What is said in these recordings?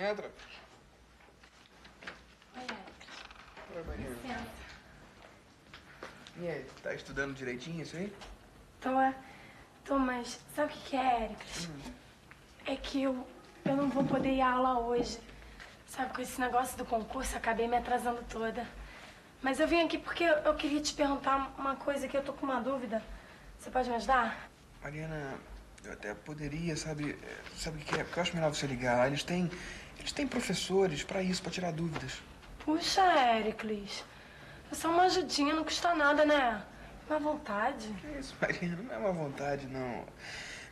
Entra. Oi, Éricles. Oi, Mariana. E aí, tá estudando direitinho isso aí? Tô, mas sabe o que é, Éricles? É que eu não vou poder ir à aula hoje. Sabe, com esse negócio do concurso, acabei me atrasando toda. Mas eu vim aqui porque eu queria te perguntar uma coisa que eu tô com uma dúvida. Você pode me ajudar? Mariana, eu até poderia, sabe o que é? Porque eu acho melhor você ligar lá. Eles têm professores pra isso, pra tirar dúvidas. Puxa, Éricles. É só uma ajudinha, não custa nada, né? Má vontade. Que isso, Mariana? Não é má vontade, não. Eu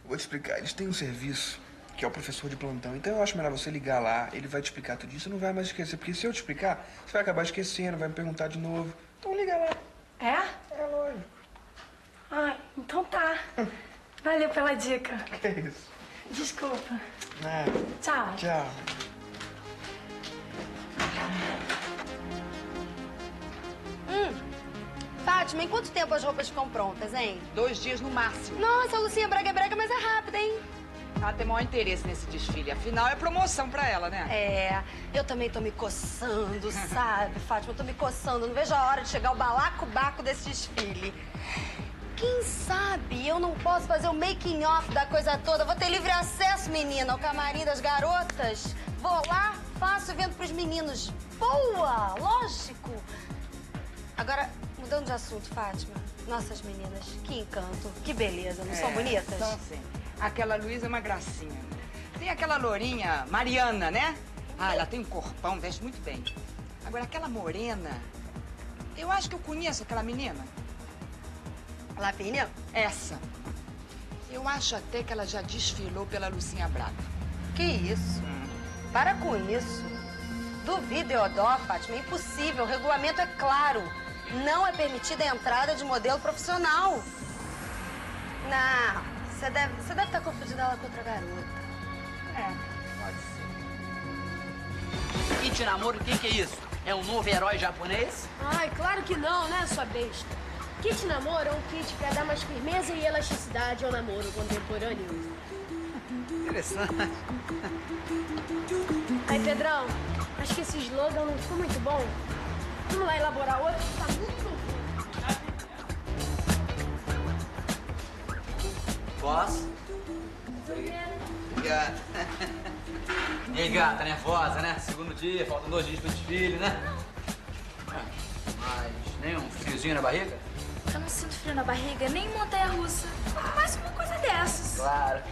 vou te explicar. Eles têm um serviço que é o professor de plantão. Então eu acho melhor você ligar lá, ele vai te explicar tudo isso e não vai mais esquecer. Porque se eu te explicar, você vai acabar esquecendo, vai me perguntar de novo. Então liga lá. É? É lógico. Ah, então tá. Valeu pela dica. Que isso? Desculpa. Nada. Tchau. Tchau. Fátima, em quanto tempo as roupas ficam prontas, hein? 2 dias no máximo. Nossa, a Lucinha Braga é brega, mas é rápida, hein? Ela tem maior interesse nesse desfile. Afinal, é promoção pra ela, né? É. Eu também tô me coçando, sabe, Fátima? Eu tô me coçando. Não vejo a hora de chegar o balacobaco desse desfile. Quem sabe eu não posso fazer o making off da coisa toda. Vou ter livre acesso, menina, ao camarim das garotas. Vou lá, faço evento pros meninos. Boa! Lógico! Agora, mudando de assunto, Fátima, nossas meninas, que encanto, que beleza, não são bonitas? São sim. Aquela Luísa é uma gracinha. Tem aquela lourinha, Mariana, né? Ah, ela tem um corpão, veste muito bem. Agora, aquela morena, eu acho que eu conheço aquela menina. Lavínia? Essa. Eu acho até que ela já desfilou pela Lucinha Braga. Que isso? Para com isso. Duvido, Eodó, Fátima, é impossível, o regulamento é claro. Não é permitida a entrada de modelo profissional. Não, você deve estar confundida ela com outra garota. É, pode ser. E de namoro, o que é isso? É um novo herói japonês? Ai, claro que não, né, sua besta? Kit namoro é um kit pra dar mais firmeza e elasticidade ao namoro contemporâneo. Interessante. Aí, Pedrão, acho que esse slogan não ficou muito bom. Vamos lá elaborar outro que tá muito... Posso? Obrigado. E aí, gata, nervosa, né? Segundo dia, faltam 2 dias pro desfile, né? Mas nem um friozinho na barriga? Eu não sinto frio na barriga, nem montanha-russa. Mais uma coisa dessas. Claro.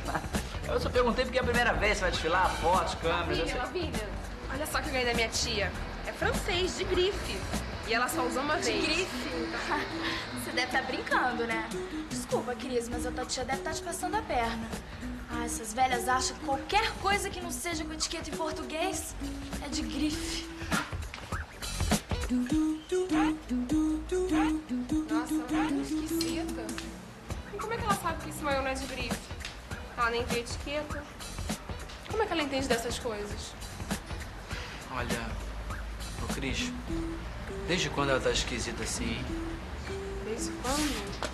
Eu só perguntei porque é a primeira vez que você vai desfilar, fotos, câmeras... Lavínia, olha só o que eu ganhei da minha tia. É francês, de grife. E ela só usou uma vez. De grife? Você deve estar brincando, né? Desculpa, Cris, mas a tua tia deve estar te passando a perna. Ah, essas velhas acham que qualquer coisa que não seja com etiqueta em português é de grife. Nossa, ela é muito esquisita. E como é que ela sabe que esse maiô não é de grife? Ela nem tem etiqueta. Como é que ela entende dessas coisas? Olha... Ô, Cris, desde quando ela tá esquisita assim, hein? Desde quando?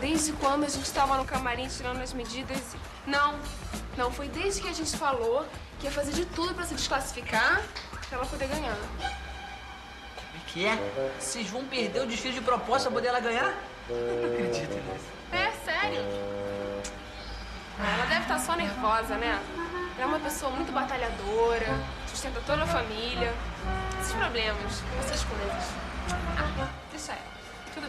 Desde quando a gente tava no camarim tirando as medidas e... Não, foi desde que a gente falou que ia fazer de tudo pra se desclassificar pra ela poder ganhar. Como é que é? Vocês vão perder o desfile de propósito pra poder ela ganhar? Eu não acredito nisso. É, sério. Ela deve estar só nervosa, né? Ela é uma pessoa muito batalhadora, sustenta toda a família. Esses problemas, essas coisas. Ah, deixa ela. Tudo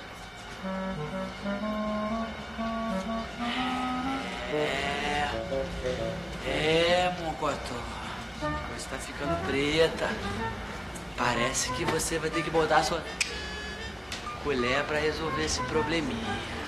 bem. É, Mocotó. A coisa tá ficando preta. Parece que você vai ter que botar a sua colher pra resolver esse probleminha.